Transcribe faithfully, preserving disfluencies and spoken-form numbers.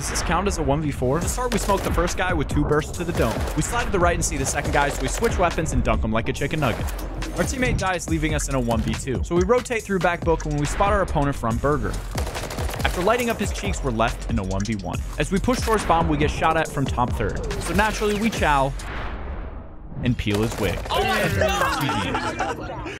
Does this count as a one v four? To start, we smoke the first guy with two bursts to the dome. We slide to the right and see the second guy, so we switch weapons and dunk him like a chicken nugget. Our teammate dies, leaving us in a one v two. So we rotate through back book when we spot our opponent from Burger. After lighting up his cheeks, we're left in a one v one. As we push towards bomb, we get shot at from top third. So naturally, we chow and peel his wig. Oh my God!